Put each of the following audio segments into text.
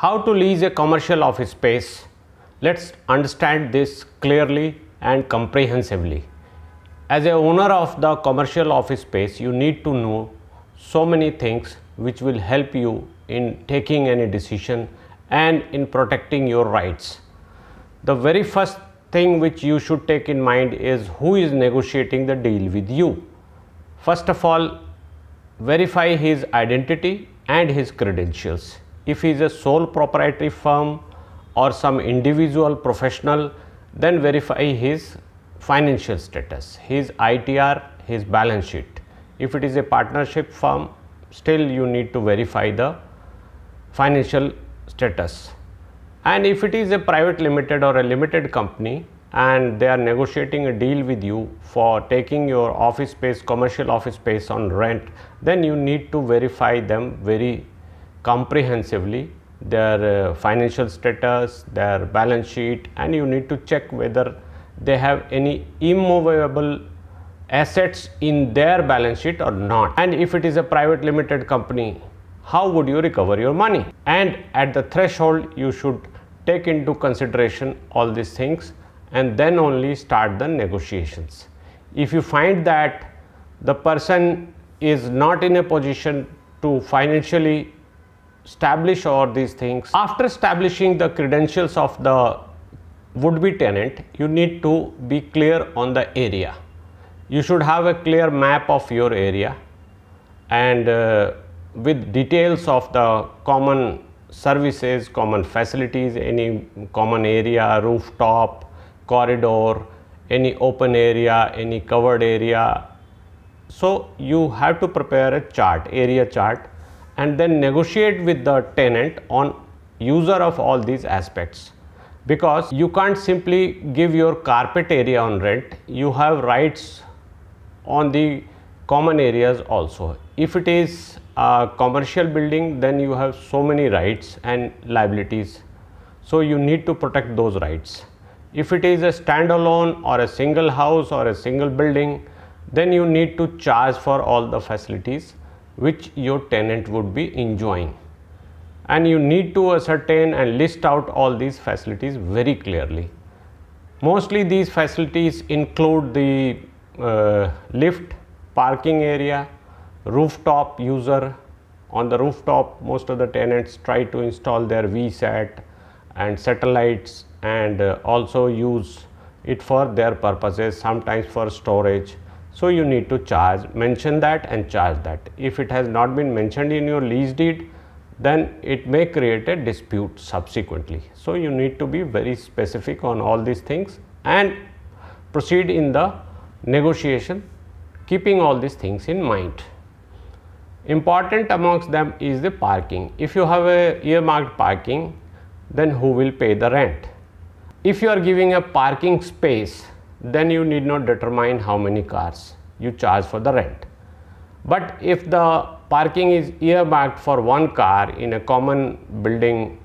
How to lease a commercial office space? Let's understand this clearly and comprehensively. As a owner of the commercial office space, you need to know so many things which will help you in taking any decision and in protecting your rights. The very first thing which you should take in mind is who is negotiating the deal with you. First of all, verify his identity and his credentials. If he is a sole proprietary firm or some individual professional, then verify his financial status, his ITR, his balance sheet. If it is a partnership firm, still you need to verify the financial status. And if it is a private limited or a limited company and they are negotiating a deal with you for taking your office space, commercial office space on rent, then you need to verify them very comprehensively, their financial status, their balance sheet, and you need to check whether they have any immovable assets in their balance sheet or not. And if it is a private limited company, how would you recover your money? And at the threshold, you should take into consideration all these things and then only start the negotiations. If you find that the person is not in a position to financially establish all these things, after establishing the credentials of the would-be tenant, you need to be clear on the area. You should have a clear map of your area and with details of the common services, common facilities, any common area, rooftop, corridor, any open area, any covered area. So you have to prepare a chart, area chart, and then negotiate with the tenant on user of all these aspects. Because you can't simply give your carpet area on rent, you have rights on the common areas also. If it is a commercial building, then you have so many rights and liabilities. So you need to protect those rights. If it is a standalone or a single house or a single building, then you need to charge for all the facilities which your tenant would be enjoying. And you need to ascertain and list out all these facilities very clearly. Mostly these facilities include the lift, parking area, rooftop user. On the rooftop, most of the tenants try to install their VSAT and satellites and also use it for their purposes, sometimes for storage. So you need to charge, mention that and charge that. If it has not been mentioned in your lease deed, then it may create a dispute subsequently. So you need to be very specific on all these things and proceed in the negotiation, keeping all these things in mind. Important amongst them is the parking. If you have a earmarked parking, then who will pay the rent? If you are giving a parking space, then you need not determine how many cars you charge for the rent. But if the parking is earmarked for one car in a common building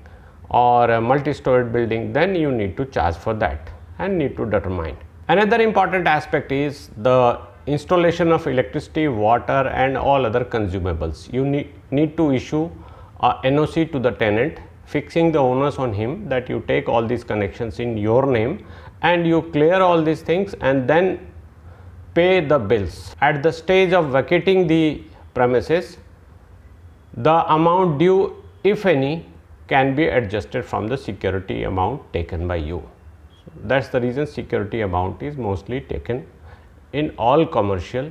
or a multi-storied building, then you need to charge for that and need to determine. Another important aspect is the installation of electricity, water and all other consumables. You need to issue a NOC to the tenant, fixing the onus on him that you take all these connections in your name and you clear all these things and then pay the bills. At the stage of vacating the premises, the amount due, if any, can be adjusted from the security amount taken by you. So that's the reason security amount is mostly taken in all commercial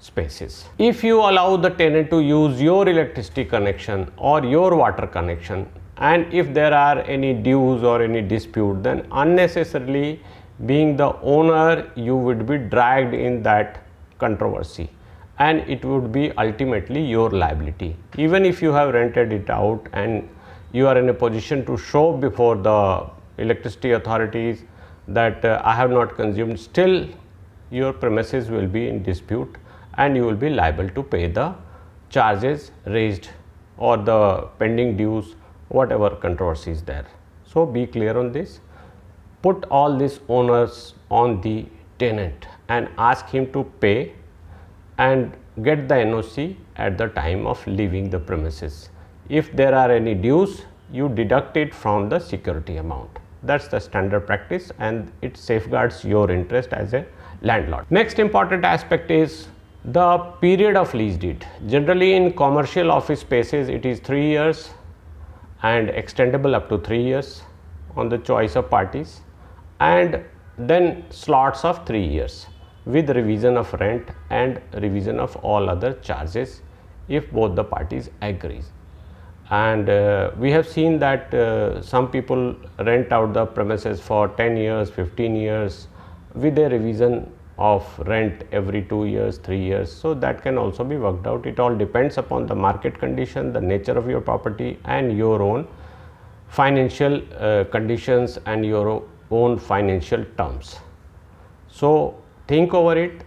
spaces. If you allow the tenant to use your electricity connection or your water connection, and if there are any dues or any dispute, then unnecessarily, being the owner, you would be dragged in that controversy and it would be ultimately your liability. Even if you have rented it out and you are in a position to show before the electricity authorities that I have not consumed, still your premises will be in dispute and you will be liable to pay the charges raised or the pending dues, whatever controversy is there. So be clear on this. Put all these owners on the tenant and ask him to pay and get the NOC at the time of leaving the premises. If there are any dues, you deduct it from the security amount. That is the standard practice and it safeguards your interest as a landlord. Next important aspect is the period of lease deed. Generally in commercial office spaces it is 3 years and extendable up to 3 years on the choice of parties, and then slots of 3 years with revision of rent and revision of all other charges if both the parties agree. And we have seen that some people rent out the premises for 10 years, 15 years with a revision of rent every 2 years, 3 years. So that can also be worked out. It all depends upon the market condition, the nature of your property and your own financial conditions and your own financial terms. So think over it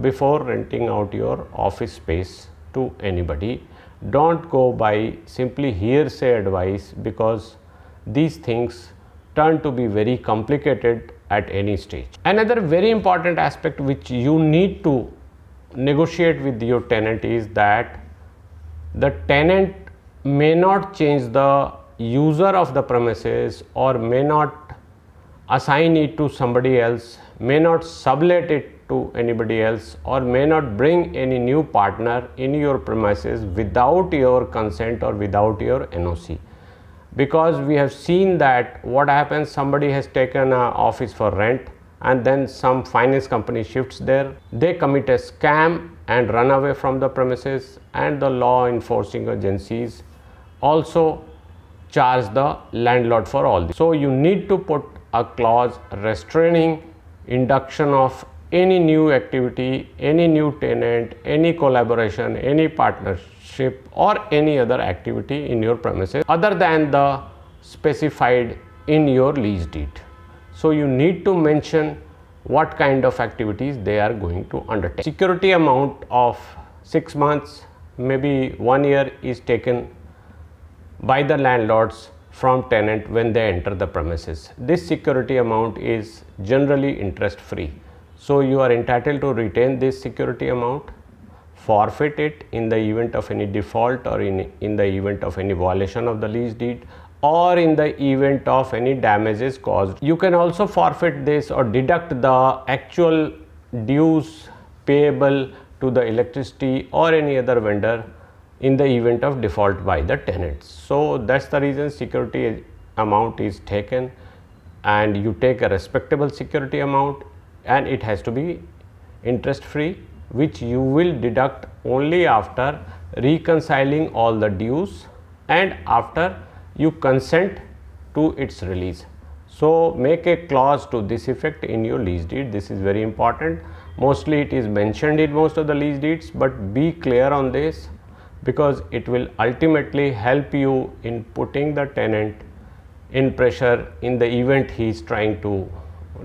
before renting out your office space to anybody. Don't go by simply hearsay advice, because these things turn to be very complicated at any stage. Another very important aspect which you need to negotiate with your tenant is that the tenant may not change the user of the premises or may not assign it to somebody else, may not sublet it to anybody else, or may not bring any new partner in your premises without your consent or without your NOC. Because we have seen that what happens, somebody has taken an office for rent and then some finance company shifts there, they commit a scam and run away from the premises, and the law enforcing agencies also charge the landlord for all this. So you need to put a clause restraining induction of any new activity, any new tenant, any collaboration, any partnership or any other activity in your premises other than the specified in your lease deed. So you need to mention what kind of activities they are going to undertake. Security amount of 6 months, maybe 1 year is taken by the landlords from tenant when they enter the premises. This security amount is generally interest free. So you are entitled to retain this security amount, forfeit it in the event of any default or in the event of any violation of the lease deed or in the event of any damages caused. You can also forfeit this or deduct the actual dues payable to the electricity or any other vendor in the event of default by the tenants. So that's the reason security amount is taken, and you take a respectable security amount and it has to be interest free, which you will deduct only after reconciling all the dues and after you consent to its release. So make a clause to this effect in your lease deed. This is very important. Mostly it is mentioned in most of the lease deeds, but be clear on this because it will ultimately help you in putting the tenant in pressure in the event he is trying to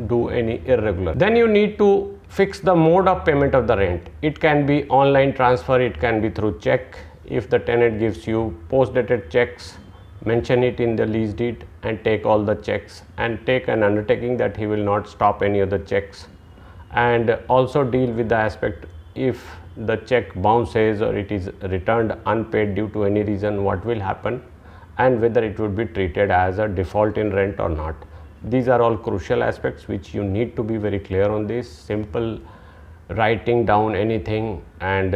do any irregular. Then you need to fix the mode of payment of the rent. It can be online transfer, it can be through check. If the tenant gives you post-dated checks, mention it in the lease deed and take all the checks and take an undertaking that he will not stop any of the checks, and also deal with the aspect if the check bounces or it is returned unpaid due to any reason, what will happen and whether it would be treated as a default in rent or not. These are all crucial aspects which you need to be very clear on. This simple writing down anything and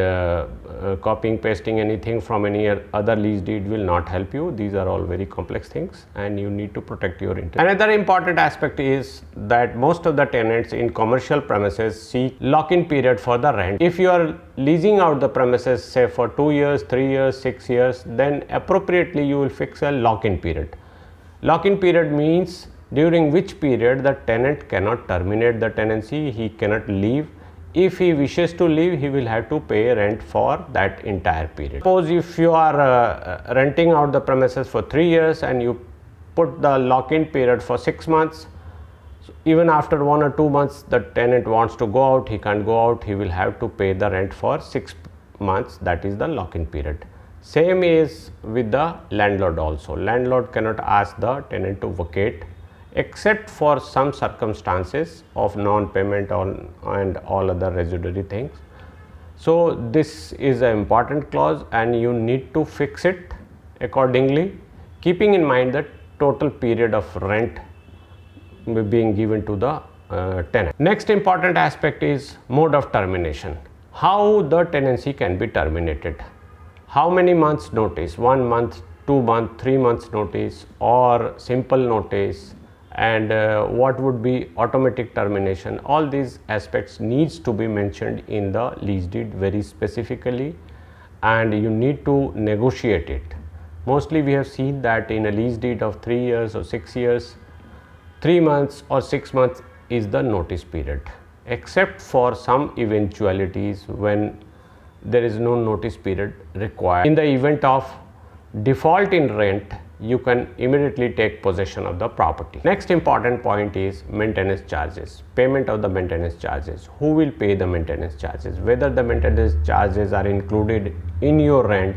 copying pasting anything from any other lease deed will not help you. These are all very complex things and you need to protect your interest. Another important aspect is that most of the tenants in commercial premises seek lock-in period for the rent. If you are leasing out the premises say for 2 years, 3 years, 6 years, then appropriately you will fix a lock-in period. Lock-in period means during which period the tenant cannot terminate the tenancy, he cannot leave. If he wishes to leave, he will have to pay rent for that entire period. Suppose if you are renting out the premises for 3 years and you put the lock-in period for 6 months, so even after 1 or 2 months the tenant wants to go out, he can't go out, he will have to pay the rent for 6 months. That is the lock-in period. Same is with the landlord also. Landlord cannot ask the tenant to vacate except for some circumstances of non-payment and all other residuary things. So this is an important clause and you need to fix it accordingly keeping in mind the total period of rent being given to the tenant. Next important aspect is mode of termination. How the tenancy can be terminated. How many months notice, 1 month, 2 months, 3 months notice, or simple notice, and what would be automatic termination. All these aspects needs to be mentioned in the lease deed very specifically, and you need to negotiate it. Mostly we have seen that in a lease deed of 3 years or 6 years, 3 months or 6 months is the notice period, except for some eventualities when there is no notice period required. In the event of default in rent, you can immediately take possession of the property. Next important point is maintenance charges, payment of the maintenance charges. Who will pay the maintenance charges? Whether the maintenance charges are included in your rent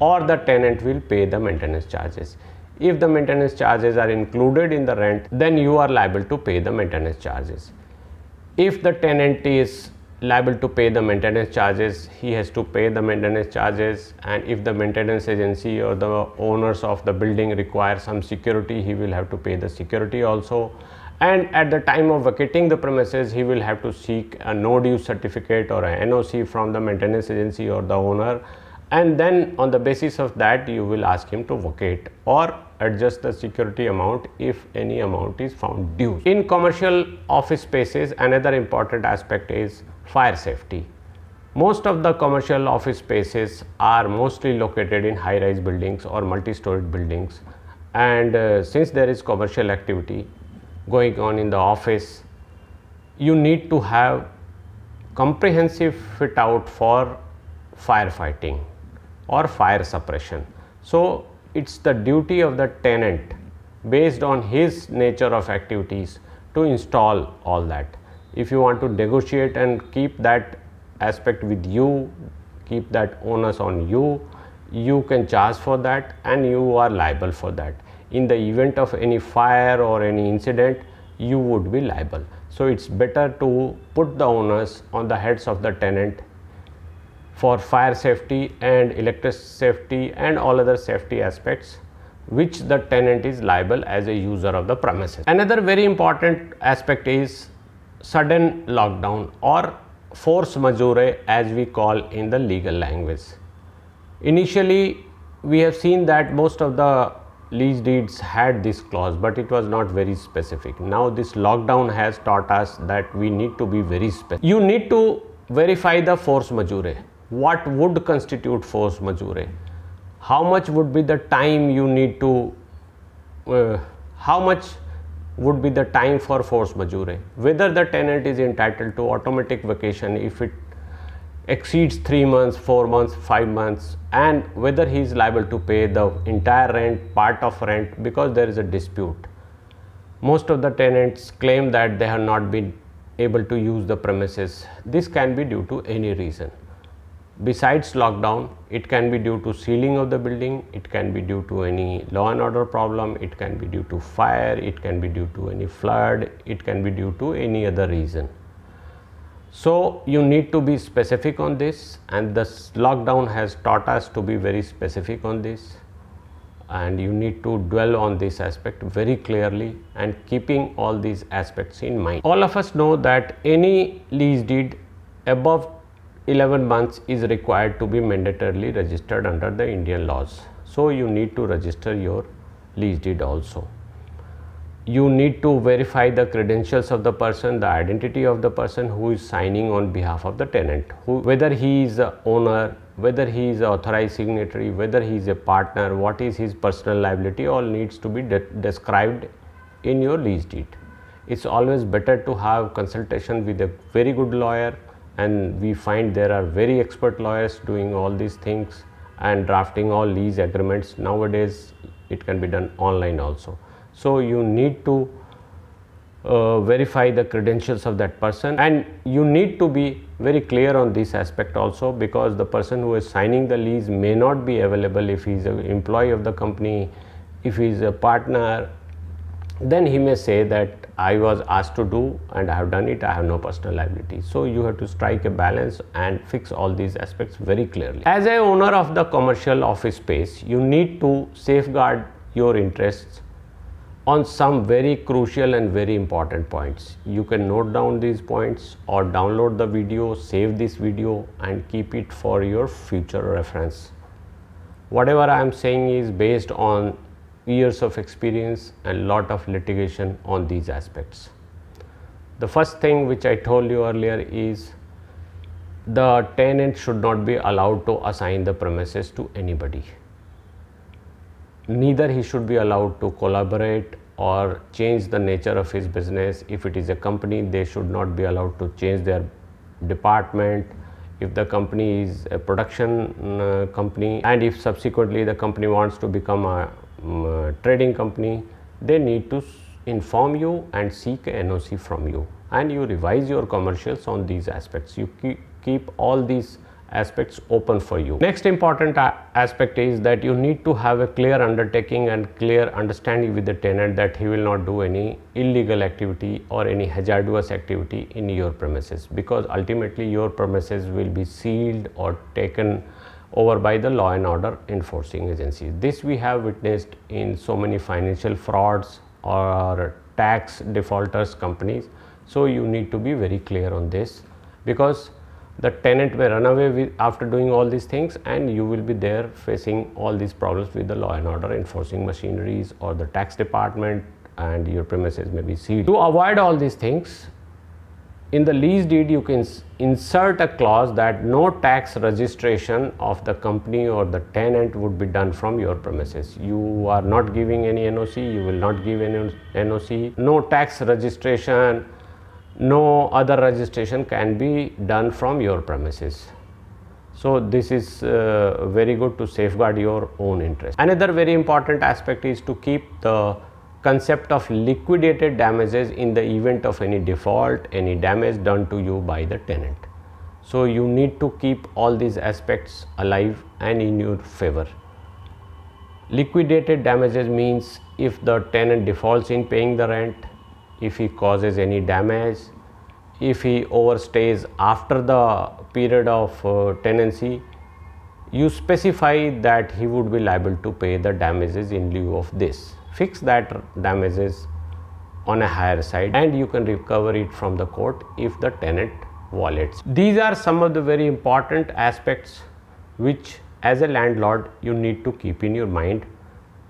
or the tenant will pay the maintenance charges. If the maintenance charges are included in the rent, then you are liable to pay the maintenance charges. If the tenant is liable to pay the maintenance charges, he has to pay the maintenance charges, and if the maintenance agency or the owners of the building require some security, he will have to pay the security also. And at the time of vacating the premises, he will have to seek a no due certificate or a NOC from the maintenance agency or the owner, and then on the basis of that you will ask him to vacate or adjust the security amount if any amount is found due. In commercial office spaces, another important aspect is fire safety. Most of the commercial office spaces are mostly located in high-rise buildings or multi-storied buildings, and since there is commercial activity going on in the office, you need to have comprehensive fit out for firefighting or fire suppression. So it's the duty of the tenant, based on his nature of activities, to install all that. If you want to negotiate and keep that aspect with you, keep that onus on you, you can charge for that and you are liable for that. In the event of any fire or any incident, you would be liable. So it's better to put the onus on the heads of the tenant for fire safety and electric safety and all other safety aspects which the tenant is liable as a user of the premises. Another very important aspect is sudden lockdown, or force majeure as we call in the legal language. Initially we have seen that most of the lease deeds had this clause, but it was not very specific. Now this lockdown has taught us that we need to be very specific. You need to verify the force majeure. What would constitute force majeure? How much would be the time you need to would be the time for force majeure, whether the tenant is entitled to automatic vacation if it exceeds 3 months, 4 months, 5 months, and whether he is liable to pay the entire rent, part of rent, because there is a dispute. Most of the tenants claim that they have not been able to use the premises. This can be due to any reason. Besides lockdown, it can be due to ceiling of the building, it can be due to any law and order problem, it can be due to fire, it can be due to any flood, it can be due to any other reason. So you need to be specific on this, and this lockdown has taught us to be very specific on this, and you need to dwell on this aspect very clearly and keeping all these aspects in mind. All of us know that any lease deed above 11 months is required to be mandatorily registered under the Indian laws. So you need to register your lease deed also. You need to verify the credentials of the person, the identity of the person who is signing on behalf of the tenant, whether he is the owner, whether he is an authorized signatory, whether he is a partner, what is his personal liability, all needs to be described in your lease deed. It's always better to have consultation with a very good lawyer, and we find there are very expert lawyers doing all these things and drafting all lease agreements. Nowadays it can be done online also. So you need to verify the credentials of that person, and you need to be very clear on this aspect also, because the person who is signing the lease may not be available. If he is an employee of the company, if he is a partner, then he may say that I was asked to do and I have done it, I have no personal liability. So you have to strike a balance and fix all these aspects very clearly. As an owner of the commercial office space, you need to safeguard your interests on some very crucial and very important points. You can note down these points or download the video, save this video and keep it for your future reference. Whatever I am saying is based on years of experience and lot of litigation on these aspects. The first thing which I told you earlier is the tenant should not be allowed to assign the premises to anybody. Neither he should be allowed to collaborate or change the nature of his business. If it is a company, they should not be allowed to change their department. If the company is a production company, and if subsequently the company wants to become a trading company, they need to inform you and seek a NOC from you, and you revise your commercials on these aspects. You keep all these aspects open for you. Next important aspect is that you need to have a clear undertaking and clear understanding with the tenant that he will not do any illegal activity or any hazardous activity in your premises, because ultimately your premises will be sealed or taken over by the law and order enforcing agencies. This we have witnessed in so many financial frauds or tax defaulters companies. So you need to be very clear on this, because the tenant may run away with after doing all these things, and you will be there facing all these problems with the law and order enforcing machineries or the tax department, and your premises may be sealed. To avoid all these things, in the lease deed you can insert a clause that no tax registration of the company or the tenant would be done from your premises. You are not giving any NOC, you will not give any NOC, no tax registration, no other registration can be done from your premises. So this is very good to safeguard your own interest. Another very important aspect is to keep the concept of liquidated damages in the event of any default, any damage done to you by the tenant. So you need to keep all these aspects alive and in your favor. Liquidated damages means if the tenant defaults in paying the rent, if he causes any damage, if he overstays after the period of tenancy, you specify that he would be liable to pay the damages in lieu of this. Fix that damages on a higher side, and you can recover it from the court if the tenant violates. These are some of the very important aspects which as a landlord you need to keep in your mind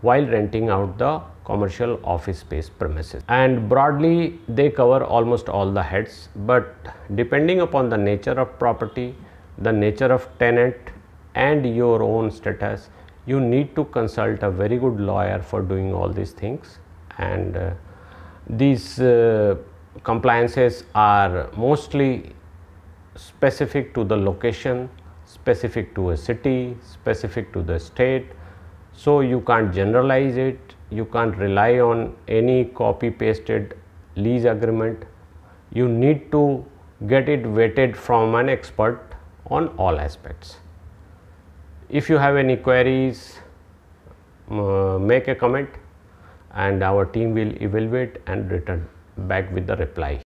while renting out the commercial office space premises. And broadly they cover almost all the heads, but depending upon the nature of property, the nature of tenant and your own status, you need to consult a very good lawyer for doing all these things. And these compliances are mostly specific to the location, specific to a city, specific to the state. So you can't generalize it, you can't rely on any copy pasted lease agreement. You need to get it vetted from an expert on all aspects. If you have any queries, make a comment and our team will evaluate and return back with the reply.